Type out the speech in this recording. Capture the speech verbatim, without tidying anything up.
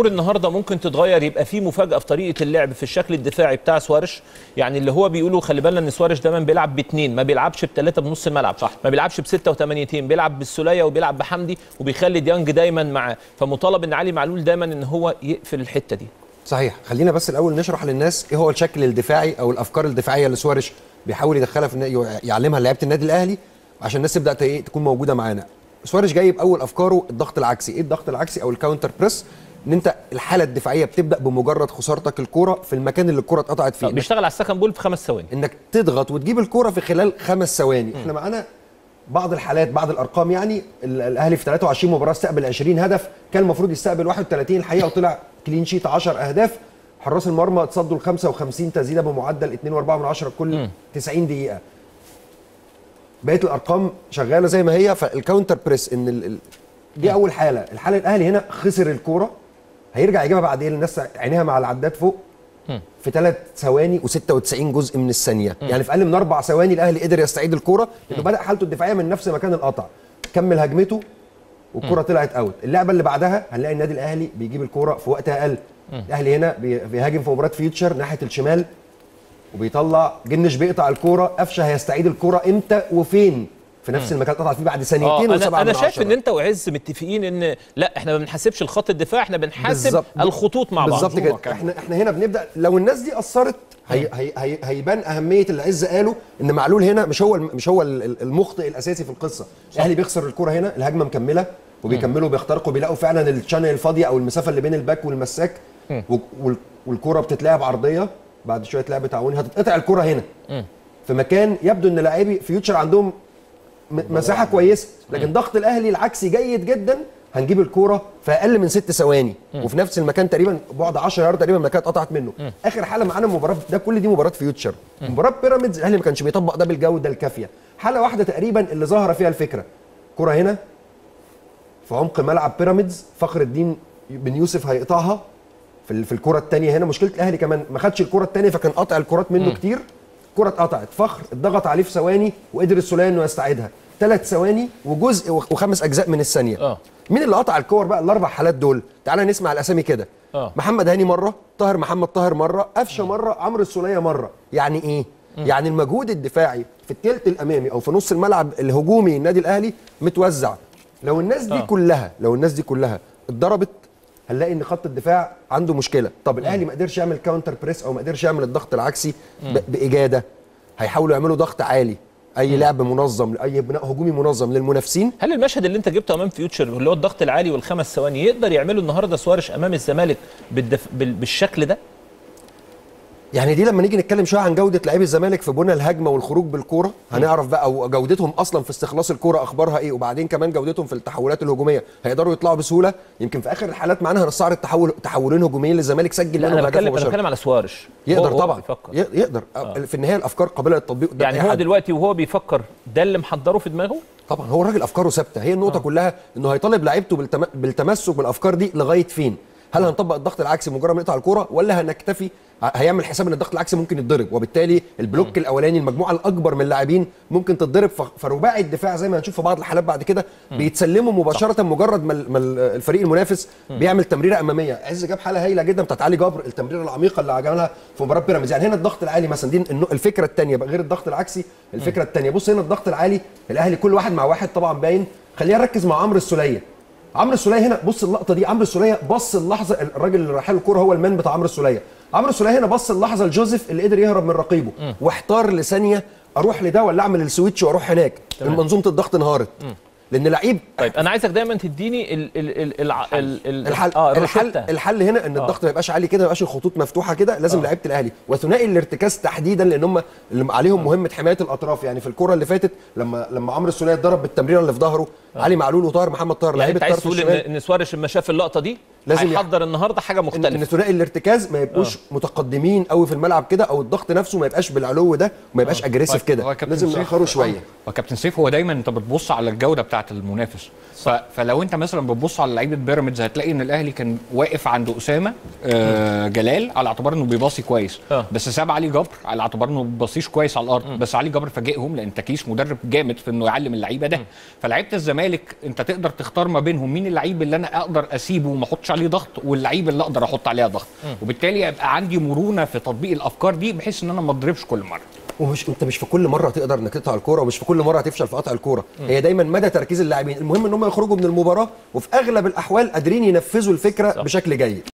الامور النهارده ممكن تتغير، يبقى في مفاجاه في طريقه اللعب في الشكل الدفاعي بتاع سوارش. يعني اللي هو بيقوله خلي بالنا ان سوارش دايما بيلعب باثنين، ما بيلعبش بثلاثه بنص الملعب، صح. ما بيلعبش بسته وثمانيتين، بيلعب بالسوليه وبيلعب بحمدي وبيخلي ديانج دايما معاه، فمطالب ان علي معلول دايما ان هو يقفل الحته دي. صحيح. خلينا بس الاول نشرح للناس ايه هو الشكل الدفاعي او الافكار الدفاعيه اللي سوارش بيحاول يدخلها في يعلمها لعيبه النادي الاهلي عشان الناس تبدا ايه تكون موجوده معانا. سوارش جايب اول افكاره الضغط العكسي. ايه الضغط العكسي او الكاونتر بريس؟ ان انت الحاله الدفاعيه بتبدا بمجرد خسارتك الكوره في المكان اللي الكوره اتقطعت فيه. بيشتغل على السكند بول في خمس ثواني، انك تضغط وتجيب الكوره في خلال خمس ثواني. احنا معانا بعض الحالات، بعض الارقام، يعني الاهلي في ثلاثة وعشرين مباراه استقبل عشرين هدف، كان المفروض يستقبل واحد وثلاثين الحقيقه وطلع كلين شيت عشرة اهداف. حراس المرمى اتصدوا ل خمسة وخمسين تسديده بمعدل اثنين فاصلة أربعة كل م. تسعين دقيقه. بقيه الارقام شغاله زي ما هي. فالكاونتر بريس ان ال... دي اول حاله. الحاله الاهلي هنا خسر الكوره، هيرجع يجيبها بعد ايه؟ الناس عينيها مع العداد فوق في ثلاث ثواني وستة وتسعين جزء من الثانيه، يعني في اقل من اربع ثواني الاهلي قدر يستعيد الكوره، انه بدا حالته الدفاعيه من نفس مكان القطع، كمل هجمته والكوره طلعت اوت. اللعبه اللي بعدها هنلاقي النادي الاهلي بيجيب الكوره في وقت اقل. الاهلي هنا بيهاجم في مباراه فيوتشر ناحيه الشمال وبيطلع جنش بيقطع الكوره، قفشه هيستعيد الكوره امتى وفين؟ في نفس المكان قطع فيه بعد ثانيتين وسبعة من عشرة. انا شايف ان انت وعز متفقين ان لا احنا ما بنحاسبش الخط الدفاع، احنا بنحاسب الخطوط مع بعض. بالظبط كده. احنا احنا هنا بنبدا لو الناس دي قصرت هي هي هي هيبان اهميه اللي عز قاله، ان معلول هنا مش هو مش هو المخطئ الاساسي في القصه. الاهلي بيخسر الكوره هنا، الهجمه مكمله وبيكملوا بيخترقوا، بيلاقوا فعلا الشانل الفاضيه او المسافه اللي بين الباك والمساك، والكوره بتتلعب عرضيه بعد شويه لعب تعاوني، هتتقطع الكوره هنا في مكان يبدو ان لاعبي فيوتشر عندهم مساحه كويسه، لكن ضغط الاهلي العكسي جيد جدا. هنجيب الكوره في اقل من ست ثواني وفي نفس المكان تقريبا، بعد عشرة يارد تقريبا المكان اتقطعت منه. اخر حاله معانا المباراه ده، كل دي مباراه فيوتشر. مباراه بيراميدز الاهلي ما كانش بيطبق ده بالجوده الكافيه. حاله واحده تقريبا اللي ظاهره فيها الفكره، كره هنا في عمق ملعب بيراميدز، فخر الدين بن يوسف هيقطعها في في الكره الثانيه. هنا مشكله الاهلي كمان ما خدش الكره الثانيه، فكان قطع الكرات منه كتير. الكره اتقطعت، فخر اتضغط عليه في ثواني وقدر السوليه انه يستعيدها. ثلاث ثواني وجزء وخمس اجزاء من الثانيه. اه مين اللي قطع الكور بقى الاربع حالات دول؟ تعالى نسمع الاسامي كده. اه محمد هاني مره، طاهر محمد طاهر مره، قفشه مره، عمرو السوليه مره. يعني ايه؟ م. يعني المجهود الدفاعي في الثلث الامامي او في نص الملعب الهجومي النادي الاهلي متوزع. لو الناس دي أوه. كلها لو الناس دي كلها اتضربت هنلاقي ان خط الدفاع عنده مشكله. طب الاهلي ما قدرش يعمل كاونتر بريس او ما قدرش يعمل الضغط العكسي باجاده، هيحاولوا يعملوا ضغط عالي، اي لعب منظم، اي بناء هجومي منظم للمنافسين. هل المشهد اللي انت جبته امام فيوتشر اللي هو الضغط العالي والخمس ثواني يقدر يعمله النهارده سوارش امام الزمالك بالدف... بال... بالشكل ده؟ يعني دي لما نيجي نتكلم شويه عن جوده لاعبي الزمالك في بنى الهجمه والخروج بالكوره هنعرف بقى، او جودتهم اصلا في استخلاص الكوره اخبارها ايه، وبعدين كمان جودتهم في التحولات الهجوميه هيقدروا يطلعوا بسهوله. يمكن في اخر الحالات معانا هنستعرض التحول تحولين هجوميين للزمالك سجل منهم هدف مباشر. انا بتكلم على سوارش يقدر طبعا يقدر آه. في النهايه الافكار قابله للتطبيق. يعني هو دلوقتي وهو بيفكر ده اللي محضره في دماغه. طبعا هو الراجل افكاره ثابته، هي النقطه آه. كلها انه هيطالب لعيبته بالتم... بالتمسك بالافكار دي لغايه فين. هل هنطبق الضغط العكسي مجرد ما نقطع الكوره، ولا هنكتفي هيعمل حساب ان الضغط العكسي ممكن يتضرب، وبالتالي البلوك الاولاني المجموعه الاكبر من اللاعبين ممكن تتضرب، فرباعي الدفاع زي ما هنشوف في بعض الحالات بعد كده بيتسلموا مباشره مجرد ما الفريق المنافس بيعمل تمريره اماميه. عز جاب حاله هايله جدا بتاعت علي جبر، التمريره العميقه اللي عملها في مباراه بيراميدز. يعني هنا الضغط العالي مثلا، دي الفكره الثانيه غير الضغط العكسي. الفكره الثانيه بص هنا الضغط العالي الاهلي كل واحد مع واحد طبعا باين. خلينا نركز مع عمرو السوليه. عمرو السوليه هنا بص اللقطه دي، عمرو السوليه بص اللحظه، الراجل اللي رايح له الكوره هو المان بتاع عمرو السوليه. عمرو السوليه هنا بص اللحظه لجوزيف اللي قدر يهرب من رقيبه م. واحتار لثانيه، اروح لده ولا اعمل السويتش واروح هناك. منظومه الضغط انهارت لان لعيب. طيب انا عايزك دايما تديني ال ال ال ال الحل. آه الحل الحل هنا ان الضغط ما يبقاش عالي كده، ما يبقاش الخطوط مفتوحه كده، لازم آه. لعيبه الاهلي وثنائي الارتكاز تحديدا، لان هم اللي عليهم آه. مهمه حمايه الاطراف. يعني في الكره اللي فاتت لما لما عمرو السوليه اتضرب بالتمريره اللي في ظهره آه. علي معلول وطاهر محمد طاهر، لعيبه طاهر الشمال. يعني عايز تقول ان سوارش لما شاف اللقطه دي لازم يحضر النهارده حاجه مختلفه، ان ثنائي الارتكاز ما يبقوش آه. متقدمين قوي في الملعب كده، او الضغط نفسه ما يبقاش بالعلو ده وما يبقاش آه. اجريسيف كده، لازم ناخره شويه. وكابتن سيف هو دايما انت بتبص على الجوده بتاعه المنافس، فلو انت مثلا بتبص على لعيبه بيراميدز هتلاقي ان الاهلي كان واقف عند اسامه آه جلال على اعتبار انه بيباصي كويس آه. بس ساب علي جبر على اعتبار انه ما بيباصيش كويس على الارض م. بس علي جبر فاجئهم لان تكيس مدرب جامد في انه يعلم اللعيبه ده. فلعيبه الزمالك انت تقدر تختار ما بينهم، مين اللعيب اللي انا اقدر اسيبه وما احطش عليه ضغط واللعيبه اللي اقدر احط عليها ضغط، وبالتالي ابقى عندي مرونه في تطبيق الافكار دي بحيث ان انا ما اضربش كل مره. ومش انت مش في كل مره هتقدر انك تقطع الكوره، ومش في كل مره هتفشل في قطع الكوره، هي دايما مدى تركيز اللاعبين، المهم ان هم يخرجوا من المباراه وفي اغلب الاحوال قادرين ينفذوا الفكره صح. بشكل جيد.